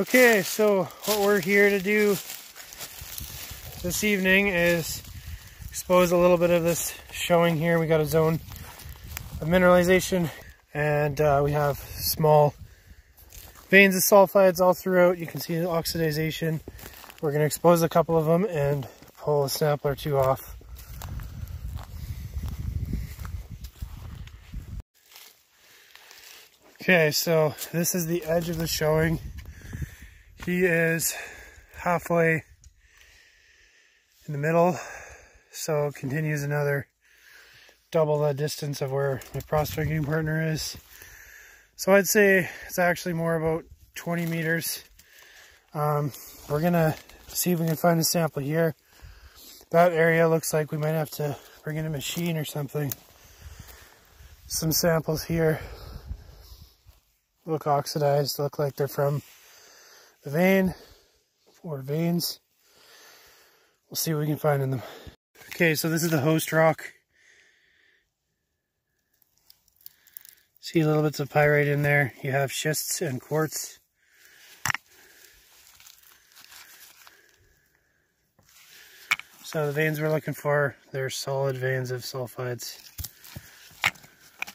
Okay, so what we're here to do this evening is expose a little bit of this showing here. We got a zone of mineralization, and we have small veins of sulfides all throughout. You can see the oxidization. We're going to expose a couple of them and pull a sample or two off. Okay, so this is the edge of the showing. He is halfway in the middle, so continues another double the distance of where my prospecting partner is. So I'd say it's actually more about 20 meters. We're gonna see if we can find a sample here. That area looks like we might have to bring in a machine or something. Some samples here look oxidized, look like they're from the vein or veins. We'll see what we can find in them. Okay, so this is the host rock. See little bits of pyrite in there. You have schists and quartz. So the veins we're looking for, they're solid veins of sulfides.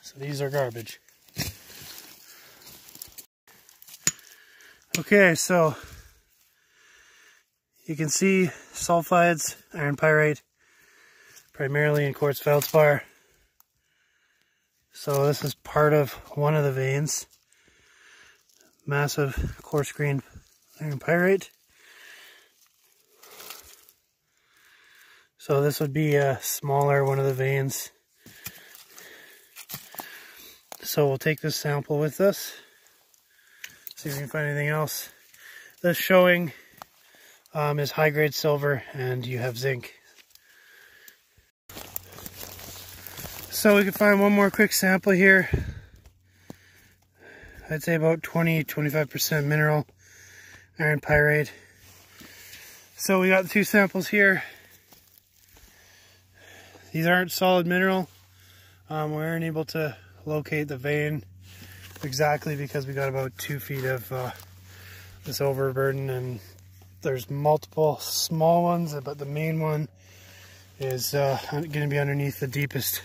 So these are garbage. Okay, so you can see sulfides, iron pyrite, primarily in quartz feldspar. So this is part of one of the veins. Massive coarse grain iron pyrite. So this would be a smaller one of the veins. So we'll take this sample with us. See if we can find anything else. This showing is high-grade silver, and you have zinc. So we can find one more quick sample here. I'd say about 20-25% mineral iron pyrite. So we got two samples here. These aren't solid mineral. We weren't able to locate the vein exactly because we got about 2 feet of this overburden, and there's multiple small ones, but the main one is going to be underneath the deepest.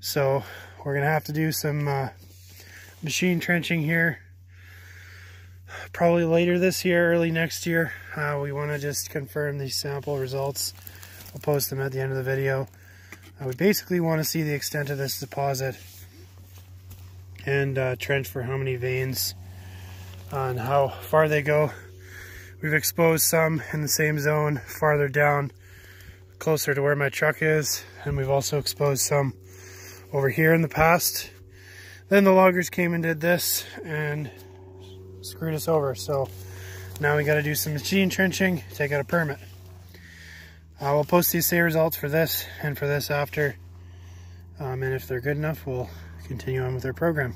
So we're going to have to do some machine trenching here, probably later this year, early next year. We want to just confirm these sample results. We'll post them at the end of the video. We basically want to see the extent of this deposit and trench for how many veins and how far they go. We've exposed some in the same zone farther down, closer to where my truck is, and we've also exposed some over here in the past. Then the loggers came and did this and screwed us over. So now we got to do some machine trenching, take out a permit. We'll post the assay results for this and for this after, and if they're good enough, we'll continue on with our program.